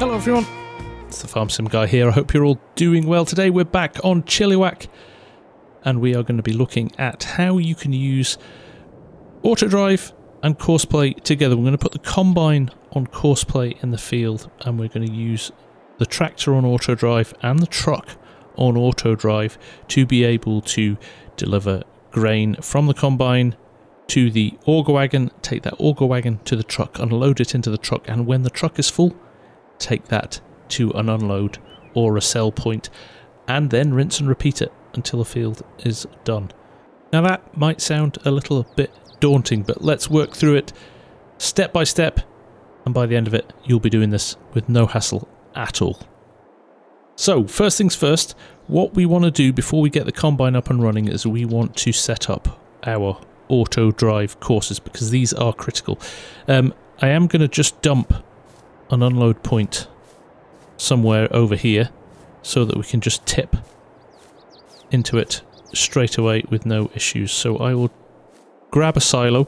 Hello everyone, it's the Farm Sim Guy here. I hope you're all doing well today. We're back on Chilliwack and we are going to be looking at how you can use AutoDrive and Courseplay together. We're going to put the combine on Courseplay in the field and we're going to use the tractor on AutoDrive and the truck on AutoDrive to be able to deliver grain from the combine to the auger wagon, take that auger wagon to the truck, unload it into the truck, and when the truck is full, take that to an unload or a sell point, and then rinse and repeat it until the field is done. Now that might sound a little bit daunting, but let's work through it step by step, and by the end of it, you'll be doing this with no hassle at all. So first things first, what we want to do before we get the combine up and running is we want to set up our AutoDrive courses because these are critical. I am going to just dump an unload point somewhere over here so that we can just tip into it straight away with no issues. So I will grab a silo,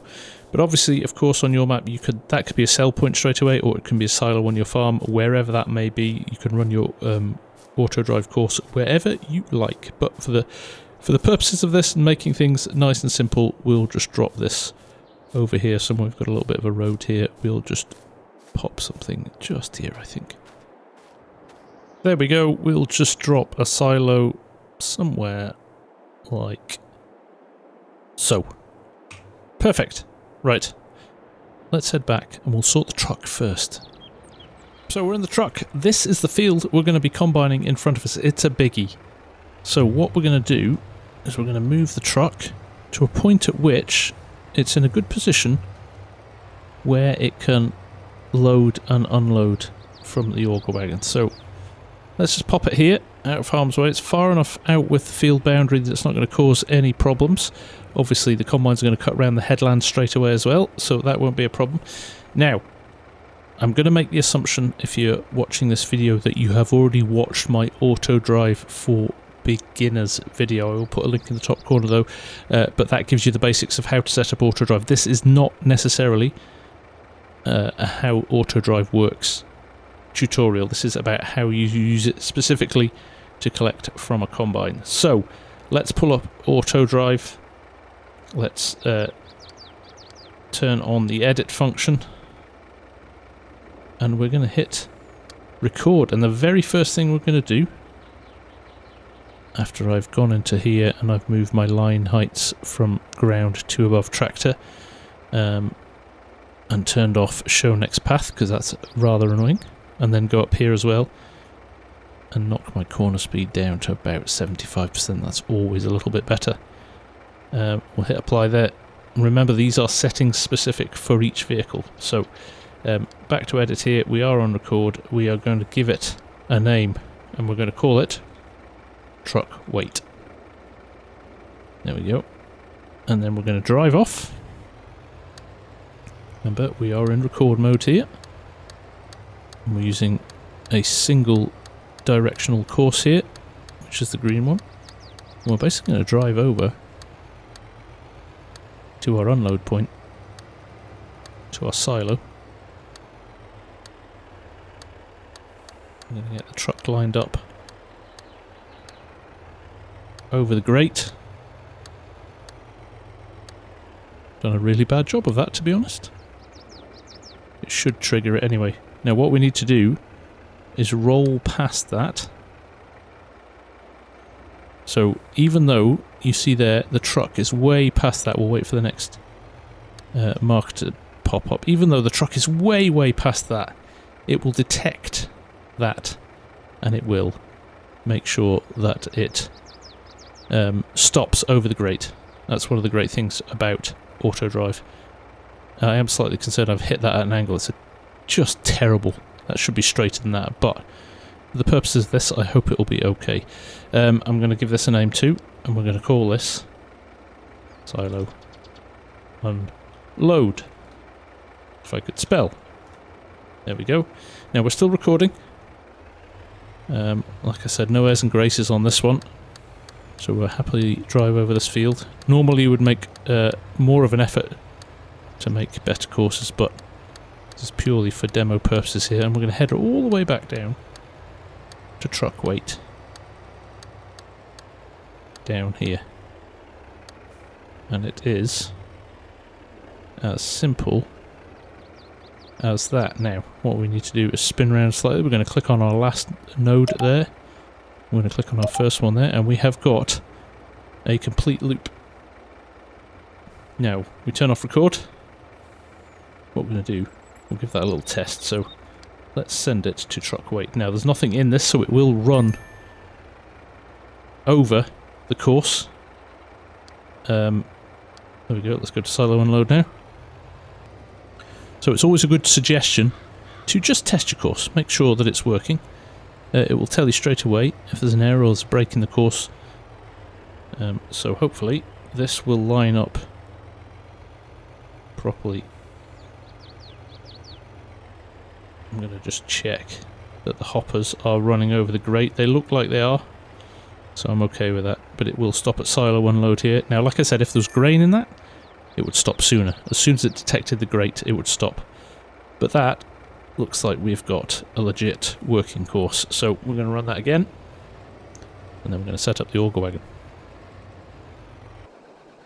but obviously, of course, on your map you could be a sell point straight away, or it can be a silo on your farm, wherever that may be. You can run your AutoDrive course wherever you like, but for the purposes of this and making things nice and simple, we'll just drop this over here somewhere. We've got a little bit of a road here. We'll just pop something just here, I think. There we go. We'll just drop a silo somewhere like so. Perfect. Right, let's head back and we'll sort the truck first. So we're in the truck. This is the field we're going to be combining in front of us. It's a biggie. So what we're going to do is we're going to move the truck to a point at which it's in a good position where it can load and unload from the auger wagon. So let's just pop it here, out of harm's way. It's far enough out with the field boundary that it's not going to cause any problems. Obviously the combines are going to cut around the headland straight away as well, so that won't be a problem. Now, I'm going to make the assumption, if you're watching this video, that you have already watched my AutoDrive for Beginners video. I will put a link in the top corner though, but that gives you the basics of how to set up AutoDrive. This is not necessarily a how AutoDrive works tutorial. This is about how you use it specifically to collect from a combine. So let's pull up AutoDrive. Let's turn on the edit function and we're going to hit record, and the very first thing we're going to do after I've gone into here and I've moved my line heights from ground to above tractor and turned off show next path because that's rather annoying, and then go up here as well and knock my corner speed down to about 75%. That's always a little bit better. We'll hit apply there. And remember, these are settings specific for each vehicle. So back to edit here. We are on record. We are going to give it a name and we're going to call it truck weight. There we go. And then we're going to drive off. Remember, we are in record mode here. And we're using a single directional course here, which is the green one. And we're basically going to drive over to our unload point, to our silo. I'm going to get the truck lined up over the grate. Done a really bad job of that, to be honest. It should trigger it anyway. Now what we need to do is roll past that. So even though you see there the truck is way past that, we'll wait for the next mark to pop up. Even though the truck is way past that, it will detect that and it will make sure that it stops over the grate. That's one of the great things about AutoDrive. I am slightly concerned I've hit that at an angle. It's just terrible. That should be straighter than that, but for the purposes of this, I hope it will be okay. I'm going to give this a name too, and we're going to call this Silo Unload. If I could spell. There we go. Now we're still recording. Like I said, no airs and graces on this one, so we'll happily drive over this field. Normally you would make more of an effort to make better courses, but Just purely for demo purposes here, and we're going to head all the way back down to truck weight. Down here. And it is as simple as that. Now, what we need to do is spin around slightly. We're going to click on our last node there. We're going to click on our first one there, and we have got a complete loop. Now, we turn off record. What we're going to do, we'll give that a little test. So let's send it to truck weight. Now, there's nothing in this, so it will run over the course. There we go, let's go to silo unload now. So it's always a good suggestion to just test your course, make sure that it's working. It will tell you straight away if there's an error or there's a break in the course. So hopefully this will line up properly. I'm going to just check that the hoppers are running over the grate. They look like they are, so I'm okay with that. But it will stop at silo unload here. Now, like I said, if there was grain in that, it would stop sooner. As soon as it detected the grate, it would stop. But that looks like we've got a legit working course. So we're going to run that again, and then we're going to set up the auger wagon.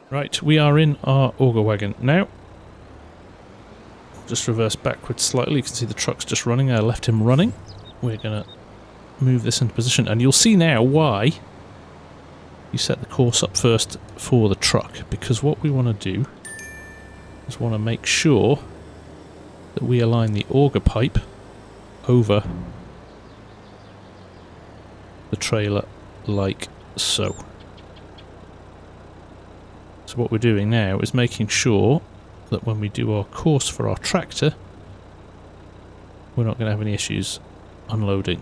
Right, we are in our auger wagon now. Just reverse backwards slightly. You can see the truck's just running. I left him running. We're going to move this into position, and you'll see now why you set the course up first for the truck, because what we want to do is want to make sure that we align the auger pipe over the trailer like so. So what we're doing now is making sure that when we do our course for our tractor, we're not going to have any issues unloading.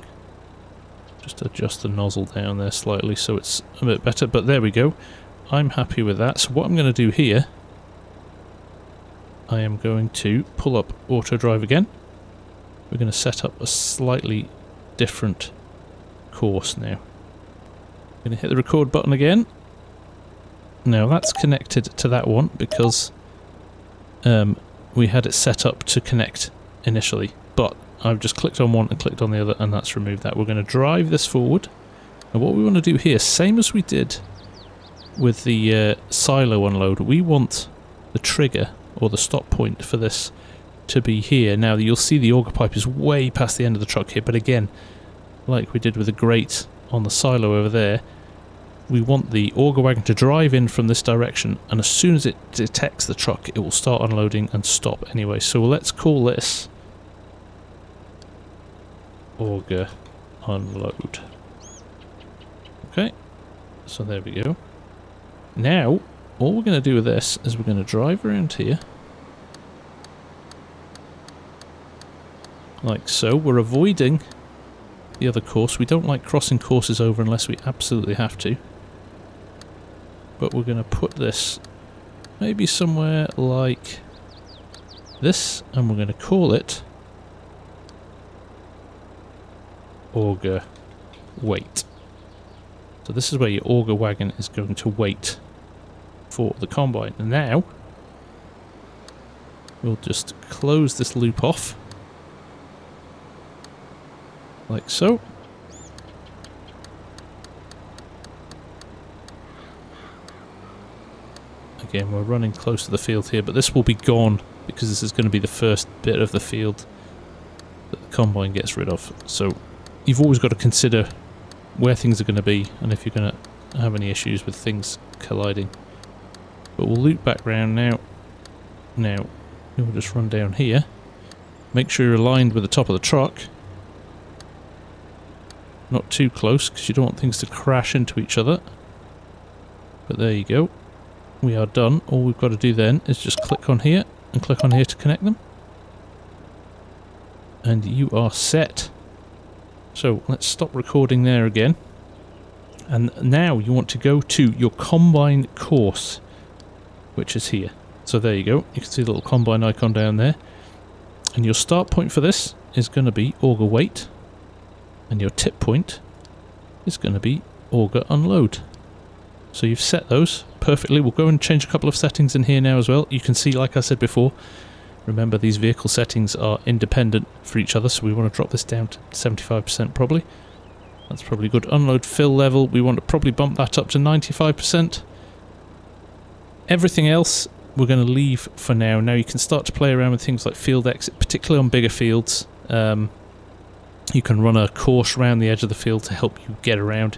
Just adjust the nozzle down there slightly so it's a bit better, but there we go. I'm happy with that. So what I'm going to do here, I am going to pull up AutoDrive again. We're going to set up a slightly different course now. I'm going to hit the record button again. Now that's connected to that one because we had it set up to connect initially, but I've just clicked on one and clicked on the other, and that's removed that. We're going to drive this forward, and what we want to do here, same as we did with the silo unload, we want the trigger or the stop point for this to be here. Now you'll see the auger pipe is way past the end of the truck here, but again, like we did with the grate on the silo over there, we want the auger wagon to drive in from this direction, and as soon as it detects the truck, it will start unloading and stop anyway. So let's call this auger unload. Okay, so there we go. Now, all we're going to do with this is we're going to drive around here. Like so. We're avoiding the other course. We don't like crossing courses over unless we absolutely have to. But we're going to put this maybe somewhere like this, and we're going to call it auger wait. So this is where your auger wagon is going to wait for the combine. And now we'll just close this loop off like so. Again, we're running close to the field here, but this will be gone because this is going to be the first bit of the field that the combine gets rid of. So you've always got to consider where things are going to be and if you're going to have any issues with things colliding. But we'll loop back round now. Now, we'll just run down here. Make sure you're aligned with the top of the truck. Not too close, because you don't want things to crash into each other. But there you go. We are done. All we've got to do then is just click on here and click on here to connect them. And you are set. So let's stop recording there again. And now you want to go to your combine course, which is here. So there you go. You can see the little combine icon down there. And your start point for this is going to be auger weight. And your tip point is going to be auger unload. So you've set those perfectly. We'll go and change a couple of settings in here now as well. You can see, like I said before, Remember, these vehicle settings are independent for each other, so we want to drop this down to 75% probably. That's probably good. Unload fill level, we want to probably bump that up to 95%. Everything else we're going to leave for now. Now you can start to play around with things like field exit, particularly on bigger fields. You can run a course around the edge of the field to help you get around.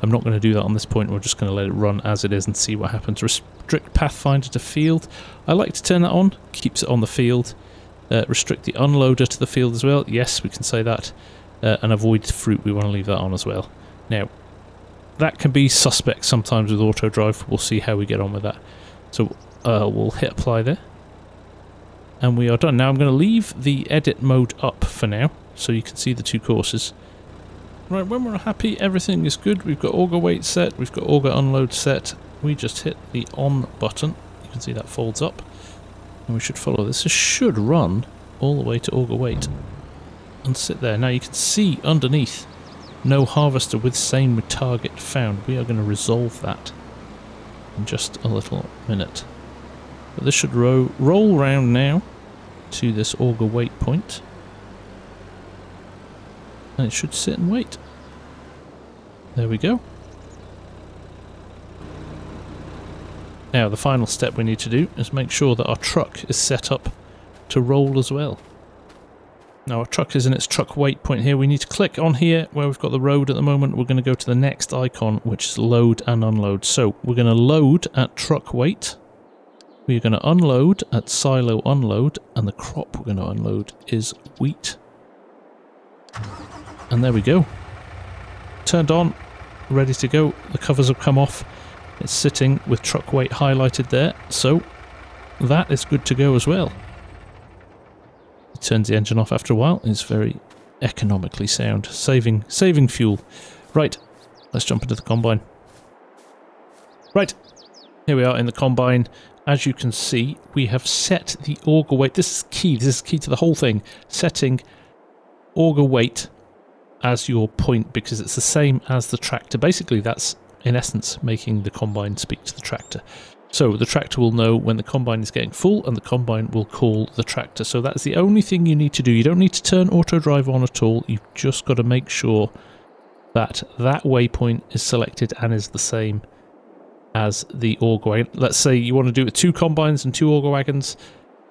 I'm not going to do that on this point. We're just going to let it run as it is and see what happens. Restrict Pathfinder to field. I like to turn that on. Keeps it on the field. Restrict the unloader to the field as well. Yes, we can say that. And avoid fruit. We want to leave that on as well. Now, that can be suspect sometimes with AutoDrive. We'll see how we get on with that. So we'll hit apply there. And we are done. Now I'm going to leave the edit mode up for now, so you can see the two courses. Right, when we're happy, everything is good. We've got auger weight set, we've got auger unload set. We just hit the on button. You can see that folds up. And we should follow this. This should run all the way to auger weight and sit there. Now you can see underneath, no harvester with same target found. We are going to resolve that in just a little minute. But this should roll round now to this auger weight point. And it should sit and wait. There we go. Now the final step we need to do is make sure that our truck is set up to roll as well. Now our truck is in its truck weight point here. We need to click on here where we've got the road at the moment. We're going to go to the next icon, which is load and unload. So we're going to load at truck weight. We're going to unload at silo unload. And the crop we're going to unload is wheat. And there we go. Turned on, ready to go. The covers have come off. It's sitting with truck weight highlighted there, so that is good to go as well. It turns the engine off after a while. It's very economically sound, saving fuel. Right, let's jump into the combine. Right, here we are in the combine. As you can see, we have set the auger weight. This is key. This is key to the whole thing. Setting auger weight as your point, because it's the same as the tractor. Basically, that's in essence making the combine speak to the tractor. So the tractor will know when the combine is getting full, and the combine will call the tractor. So that's the only thing you need to do. You don't need to turn AutoDrive on at all. You've just got to make sure that that waypoint is selected and is the same as the auger wagon. Let's say you want to do it with two combines and two auger wagons.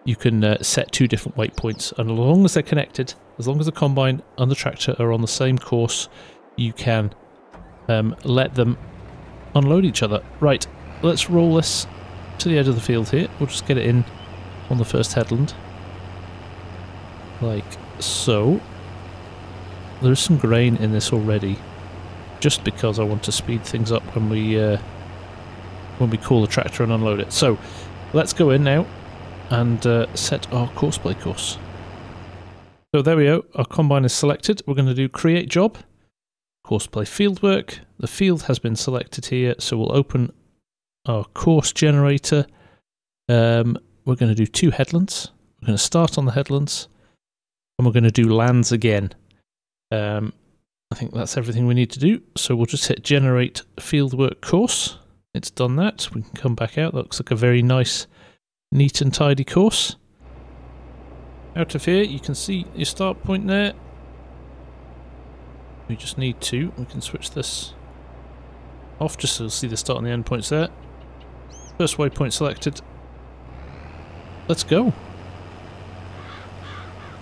You can set two different waypoints, and as long as they're connected, as long as the combine and the tractor are on the same course, you can let them unload each other. Right, let's roll this to the edge of the field here. We'll just get it in on the first headland, like so. There is some grain in this already, just because I want to speed things up when we call the tractor and unload it. So let's go in now and set our Courseplay course. So there we go, our combine is selected. We're going to do create job, Courseplay fieldwork. The field has been selected here, so we'll open our course generator. We're going to do two headlands. We're going to start on the headlands, and we're going to do lands again. I think that's everything we need to do, so we'll just hit generate fieldwork course. It's done that. We can come back out. That looks like a very nice, neat and tidy course. Out of here you can see your start point there. We just need to, we can switch this off just so you'll see the start and the end points there. First waypoint selected. Let's go.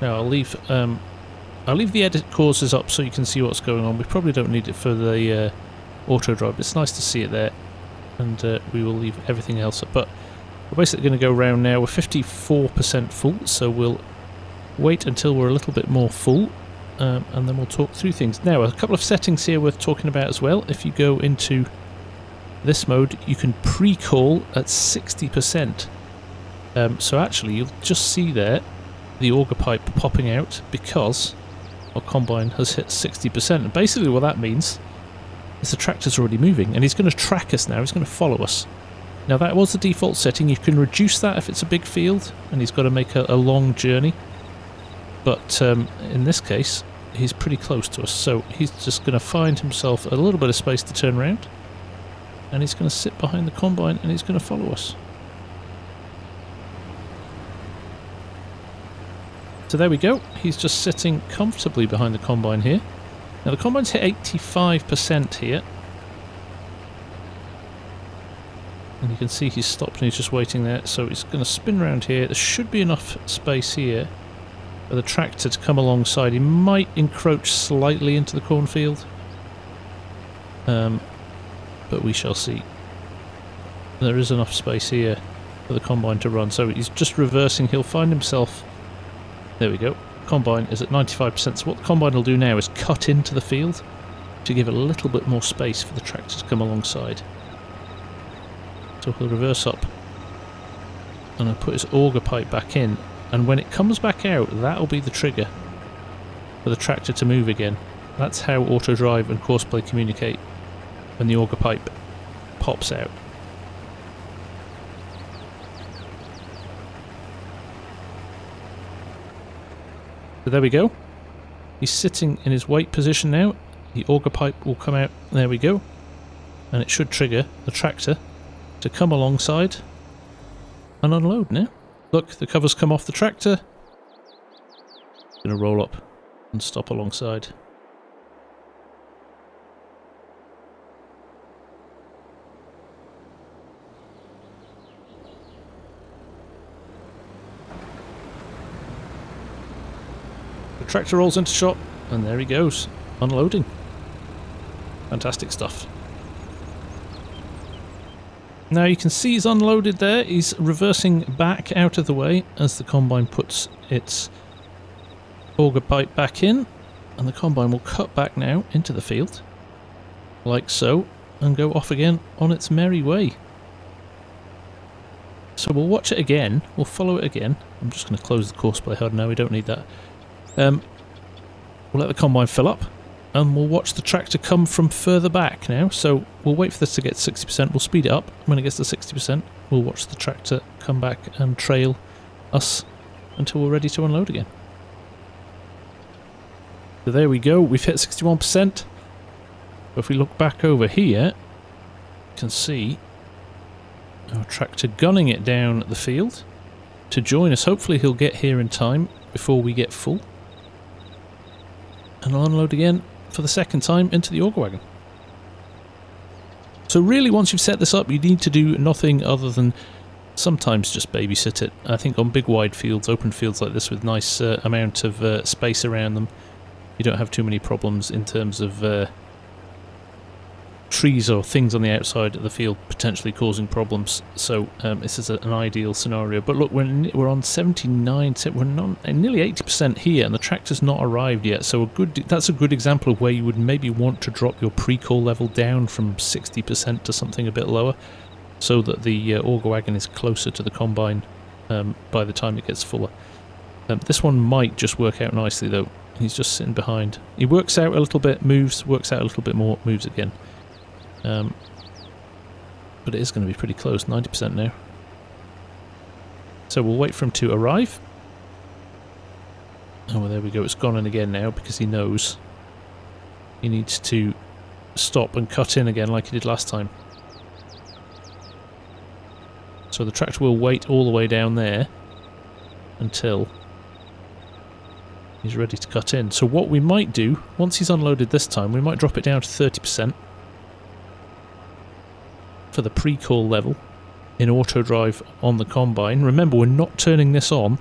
Now I'll leave the edit courses up so you can see what's going on. We probably don't need it for the AutoDrive. It's nice to see it there, and we will leave everything else up. But we're basically going to go round now. We're 54% full, so we'll wait until we're a little bit more full, and then we'll talk through things. Now, a couple of settings here worth talking about as well. If you go into this mode, you can pre-call at 60%. So actually, you'll just see there the auger pipe popping out because our combine has hit 60%. And basically what that means is the tractor's already moving, and he's going to track us now. He's going to follow us. Now that was the default setting. You can reduce that if it's a big field and he's got to make a long journey, but in this case he's pretty close to us, so he's just going to find himself a little bit of space to turn around, and he's going to sit behind the combine and he's going to follow us. So there we go. He's just sitting comfortably behind the combine here. Now the combine's hit 85% here. And you can see he's stopped and he's just waiting there. So it's going to spin around here. There should be enough space here for the tractor to come alongside. He might encroach slightly into the cornfield. But we shall see. There is enough space here for the combine to run. So he's just reversing. He'll find himself... There we go. Combine is at 95%. So what the combine will do now is cut into the field to give a little bit more space for the tractor to come alongside. So he'll reverse up and I'll put his auger pipe back in, and when it comes back out that'll be the trigger for the tractor to move again. That's how AutoDrive and Courseplay communicate, when the auger pipe pops out. So there we go. He's sitting in his wait position now. The auger pipe will come out. There we go. And it should trigger the tractor to come alongside and unload now. Look, the cover's come off the tractor. It's going to roll up and stop alongside. The tractor rolls into shot, and there he goes, unloading. Fantastic stuff. Now you can see he's unloaded there. He's reversing back out of the way as the combine puts its auger pipe back in, and the combine will cut back now into the field, like so, and go off again on its merry way. So we'll watch it again, we'll follow it again. I'm just going to close the Courseplay HUD now, we don't need that. We'll let the combine fill up and we'll watch the tractor come from further back now. So we'll wait for this to get 60%, we'll speed it up. When it gets to 60% we'll watch the tractor come back and trail us until we're ready to unload again. So there we go, we've hit 61%. If we look back over here you can see our tractor gunning it down the field to join us. Hopefully he'll get here in time before we get full. And I'll unload again for the second time into the auger wagon. So really, once you've set this up, you need to do nothing other than sometimes just babysit it. I think on big wide fields, open fields like this with nice amount of space around them, you don't have too many problems in terms of trees or things on the outside of the field potentially causing problems. So this is an ideal scenario. But look, we're on 79, we're not, nearly 80% here, and the tractor's not arrived yet. So that's a good example of where you would maybe want to drop your pre-call level down from 60% to something a bit lower, so that the auger wagon is closer to the combine by the time it gets fuller. This one might just work out nicely though. He's just sitting behind. He works out a little bit, moves, works out a little bit more, moves again. But it is going to be pretty close, 90% now. So we'll wait for him to arrive. Oh, well, there we go, it's gone in again now because he knows he needs to stop and cut in again like he did last time. So the tractor will wait all the way down there until he's ready to cut in. So what we might do, once he's unloaded this time, we might drop it down to 30%. For the pre-call level in AutoDrive on the combine. Remember, we're not turning this on,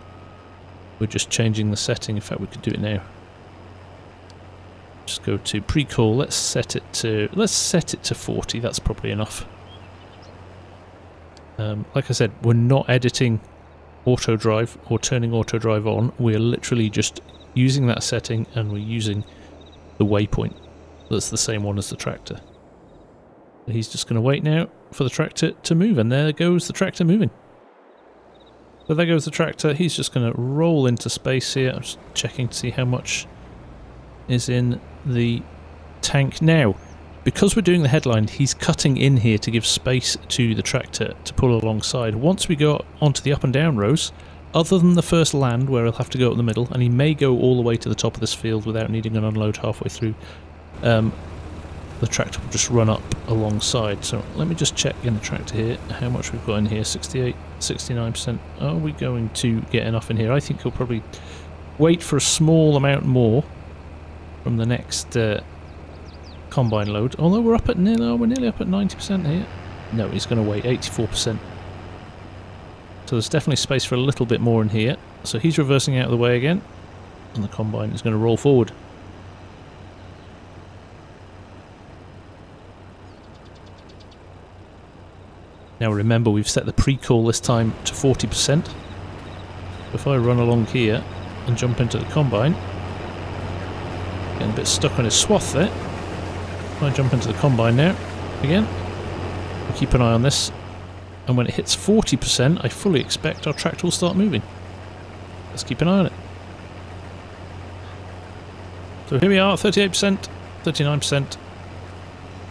we're just changing the setting. In fact, we could do it now. Just go to pre-call, let's set it to 40, that's probably enough. Like I said, we're not editing AutoDrive or turning AutoDrive on, we're literally just using that setting, and we're using the waypoint that's the same one as the tractor. He's just going to wait now for the tractor to move, and there goes the tractor moving. So there goes the tractor, he's just going to roll into space here. I'm just checking to see how much is in the tank. Now, because we're doing the headland, he's cutting in here to give space to the tractor to pull alongside. Once we go onto the up and down rows, other than the first land where he'll have to go up the middle, and he may go all the way to the top of this field without needing an unload halfway through, the tractor will just run up alongside. So let me just check in the tractor here how much we've got in here. 68, 69%. Are we going to get enough in here? I think he'll probably wait for a small amount more from the next combine load. Although we're up at we're nearly up at 90% here. No, it's going to wait 84%. So there's definitely space for a little bit more in here. So he's reversing out of the way again, and the combine is going to roll forward. Now remember, we've set the pre-call this time to 40%. If I run along here and jump into the combine, getting a bit stuck on his swath there. If I jump into the combine now, again, we'll keep an eye on this, and when it hits 40%, I fully expect our tractor will start moving. Let's keep an eye on it. So here we are, 38%, 39%.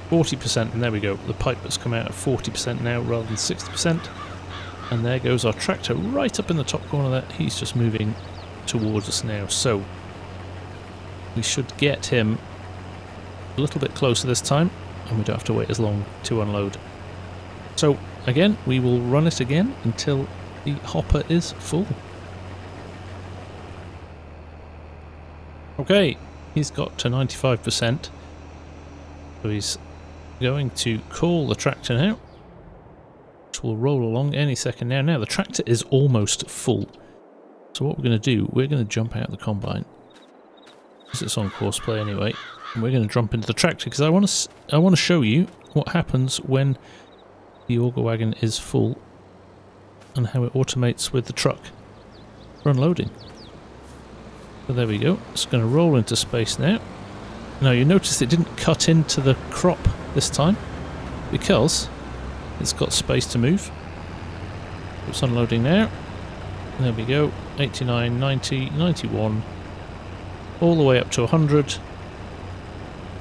40%, and there we go, the pipe has come out at 40% now rather than 60%, and there goes our tractor right up in the top corner there. He's just moving towards us now, so we should get him a little bit closer this time, and we don't have to wait as long to unload. So again, we will run it again until the hopper is full. Okay, he's got to 95%, so he's going to call the tractor now, which will roll along any second now. Now the tractor is almost full, so what we're going to do, we're going to jump out the combine, because it's on Courseplay anyway, and we're going to jump into the tractor, because I want to show you what happens when the auger wagon is full, and how it automates with the truck for unloading. So there we go, it's going to roll into space now. Now you notice it didn't cut into the crop this time, because it's got space to move. It's unloading now. There we go, 89, 90, 91, all the way up to 100.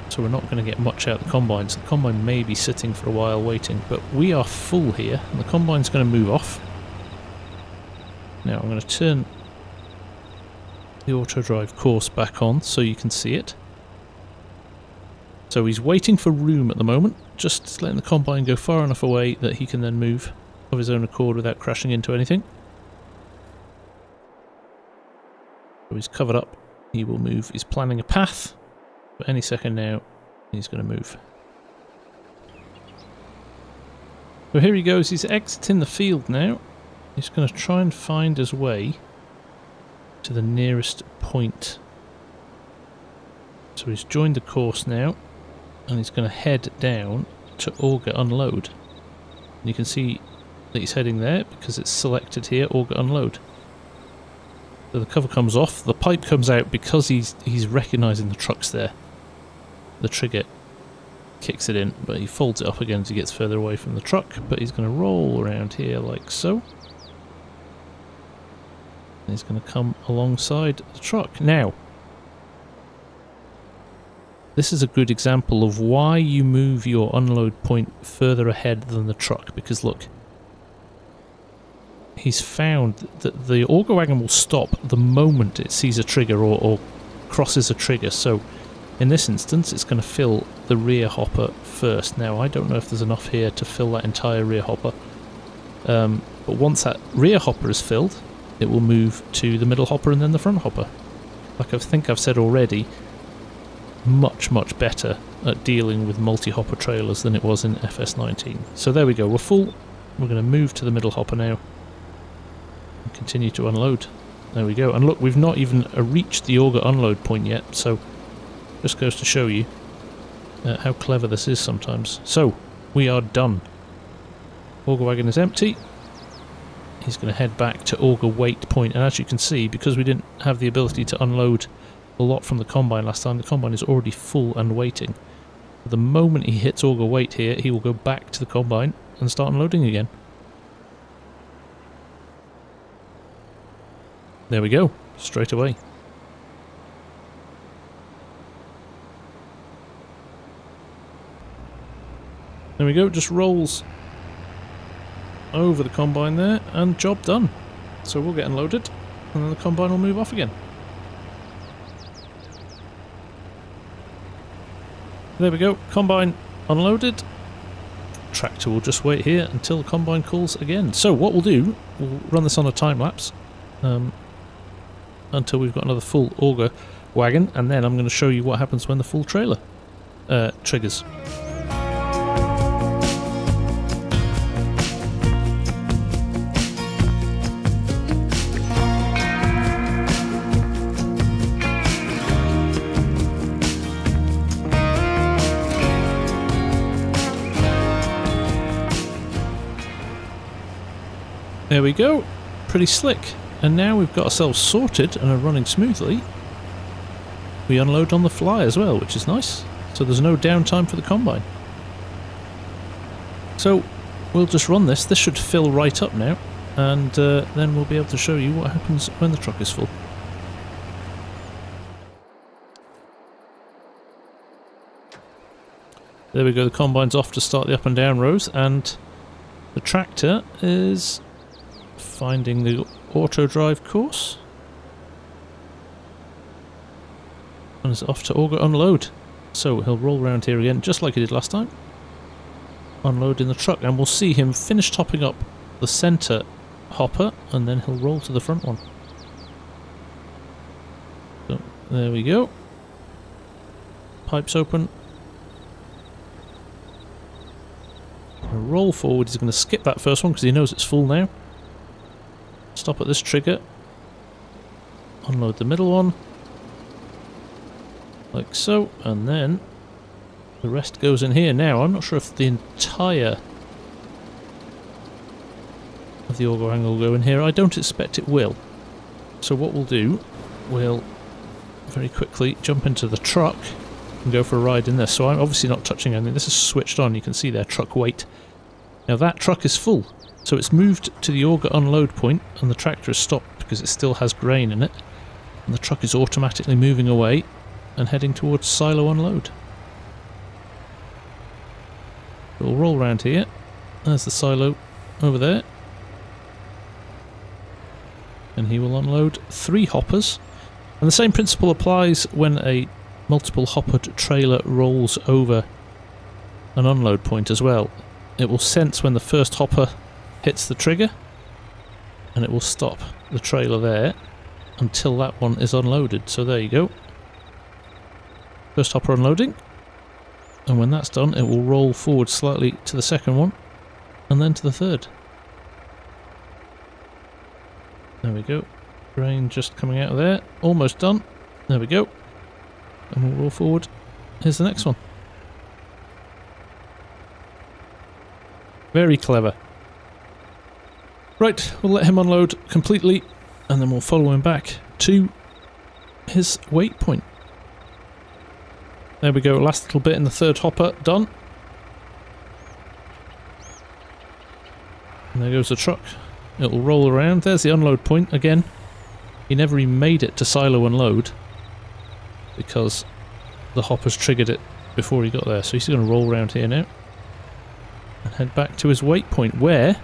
So we're not going to get much out of the combine. So the combine may be sitting for a while waiting, but we are full here, and the combine's going to move off. Now I'm going to turn the AutoDrive course back on so you can see it. So he's waiting for room at the moment, just letting the combine go far enough away that he can then move of his own accord without crashing into anything. So he's covered up, he will move, he's planning a path, but any second now he's going to move. So here he goes, he's exiting the field now, he's going to try and find his way to the nearest point. So he's joined the course now, and he's going to head down to auger unload, and you can see that he's heading there because it's selected here, auger unload. So the cover comes off, the pipe comes out because he's recognising the truck's there. The trigger kicks it in, but he folds it up again as he gets further away from the truck, but he's going to roll around here like so, and he's going to come alongside the truck. Now this is a good example of why you move your unload point further ahead than the truck, because look, he's found that the auger wagon will stop the moment it sees a trigger or crosses a trigger, so in this instance it's going to fill the rear hopper first. Now I don't know if there's enough here to fill that entire rear hopper, but once that rear hopper is filled, it will move to the middle hopper and then the front hopper. Like I think I've said already, much better at dealing with multi-hopper trailers than it was in FS19. So there we go, we're full, we're going to move to the middle hopper now and continue to unload. There we go, and look, we've not even reached the auger unload point yet, so just goes to show you how clever this is sometimes. So we are done, auger wagon is empty, he's going to head back to auger wait point, and as you can see, because we didn't have the ability to unload a lot from the combine last time, the combine is already full and waiting. The moment he hits auger weight here, he will go back to the combine and start unloading again. There we go, straight away. There we go, just rolls over the combine there, and job done. So we'll get unloaded, and then the combine will move off again. There we go, combine unloaded, tractor will just wait here until the combine calls again. So what we'll do, we'll run this on a time lapse, until we've got another full auger wagon, and then I'm going to show you what happens when the full trailer triggers. There we go, pretty slick. And now we've got ourselves sorted and are running smoothly. We unload on the fly as well, which is nice. So there's no downtime for the combine. So we'll just run this. This should fill right up now, and then we'll be able to show you what happens when the truck is full. There we go, the combine's off to start the up and down rows, and the tractor is finding the AutoDrive course, and it's off to auger unload. So he'll roll round here again, just like he did last time, unloading the truck, and we'll see him finish topping up the centre hopper, and then he'll roll to the front one. So there we go, pipes open, a roll forward. He's going to skip that first one because he knows it's full now. Stop at this trigger, unload the middle one, like so, and then the rest goes in here. Now, I'm not sure if the entire of the auger angle will go in here. I don't expect it will. So what we'll do, we'll very quickly jump into the truck and go for a ride in there. So I'm obviously not touching anything. This is switched on. You can see their truck weight. Now that truck is full. So it's moved to the auger unload point, and the tractor is stopped because it still has grain in it, and the truck is automatically moving away and heading towards silo unload. We'll roll round here. There's the silo over there, and he will unload 3 hoppers, and the same principle applies when a multiple hoppered trailer rolls over an unload point as well. It will sense when the first hopper hits the trigger, and it will stop the trailer there until that one is unloaded. So there you go, first hopper unloading, and when that's done it will roll forward slightly to the second one, and then to the third. There we go, grain just coming out of there, almost done. There we go, and we'll roll forward. Here's the next one. Very clever. Right, we'll let him unload completely, and then we'll follow him back to his weight point. There we go, last little bit in the third hopper, done. And there goes the truck. It will roll around. There's the unload point again. He never even made it to silo unload because the hoppers triggered it before he got there. So he's going to roll around here now and head back to his weight point, where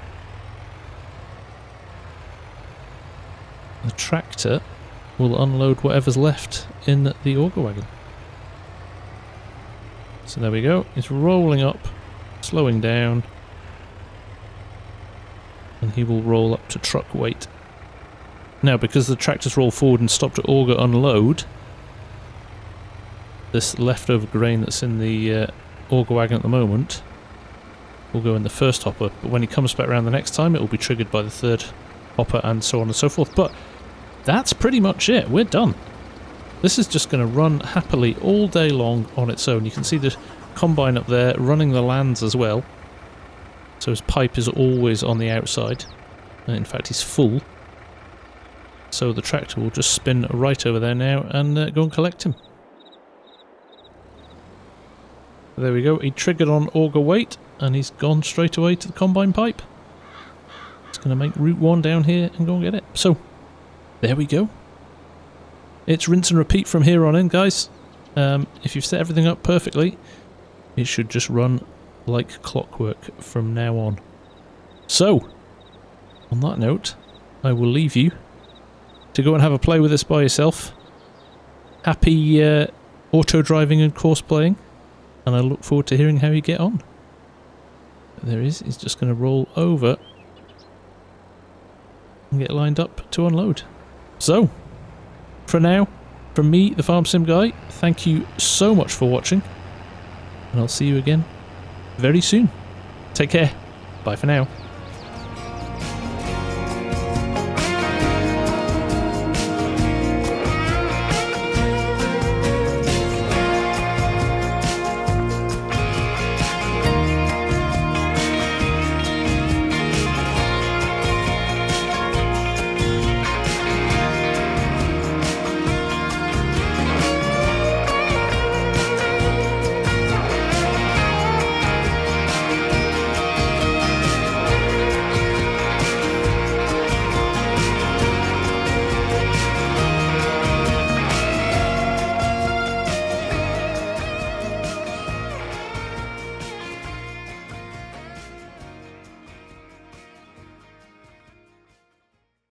the tractor will unload whatever's left in the auger wagon. So there we go, it's rolling up, slowing down, and he will roll up to truck weight. Now, because the tractors roll forward and stop to auger unload, this leftover grain that's in the auger wagon at the moment will go in the first hopper, but when he comes back around the next time it will be triggered by the third hopper, and so on and so forth. But that's pretty much it. We're done. This is just going to run happily all day long on its own. You can see the combine up there running the lands as well. So his pipe is always on the outside. And in fact, he's full. So the tractor will just spin right over there now and go and collect him. There we go. He triggered on auger weight, and he's gone straight away to the combine pipe. It's going to make route 1 down here and go and get it. So there we go. It's rinse and repeat from here on in, guys. If you've set everything up perfectly, it should just run like clockwork from now on. So, on that note, I will leave you to go and have a play with this by yourself. Happy auto driving and course playing, and I look forward to hearing how you get on. There he is. He's just going to roll over and get lined up to unload. So, for now. From me, the Farm Sim Guy, thank you so much for watching, and I'll see you again very soon. Take care. Bye for now.